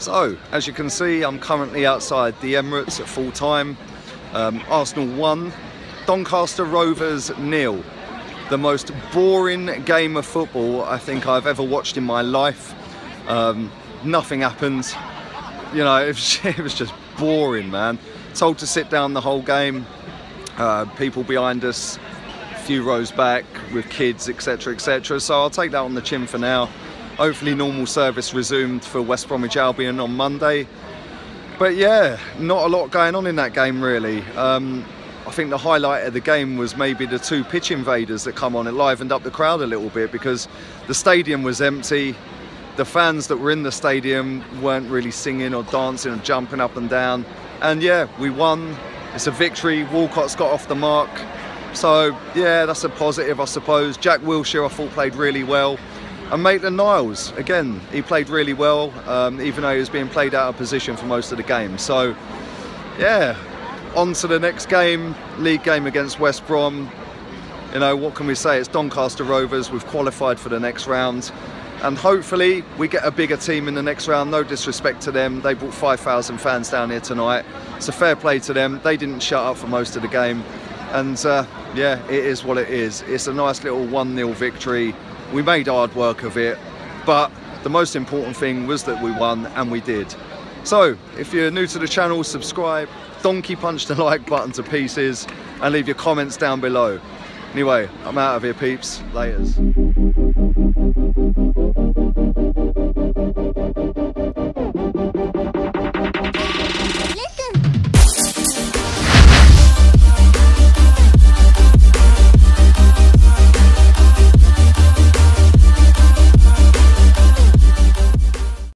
So, as you can see, I'm currently outside the Emirates at full time. Arsenal 1, Doncaster Rovers 0. The most boring game of football I think I've ever watched in my life. Nothing happens. You know, it was just boring, man. Told to sit down the whole game. People behind us, a few rows back with kids, etc., etc. So I'll take that on the chin for now. Hopefully normal service resumed for West Bromwich Albion on Monday. But yeah, not a lot going on in that game really. I think the highlight of the game was maybe the two pitch invaders that come on and livened up the crowd a little bit, because the stadium was empty. The fans that were in the stadium weren't really singing or dancing or jumping up and down. And yeah, we won. It's a victory. Walcott's got off the mark. So yeah, that's a positive, I suppose. Jack Wilshere, I thought, played really well. And Maitland-Niles, again, he played really well, even though he was being played out of position for most of the game. So, yeah, on to the next game, league game against West Brom. You know, what can we say? It's Doncaster Rovers. We've qualified for the next round. And hopefully we get a bigger team in the next round. No disrespect to them. They brought 5,000 fans down here tonight. So fair play to them. They didn't shut up for most of the game. And, yeah, it is what it is. It's a nice little 1-0 victory. We made hard work of it, but the most important thing was that we won, and we did. So, if you're new to the channel, subscribe, donkey punch the like button to pieces, and leave your comments down below. Anyway, I'm out of here, peeps. Laters.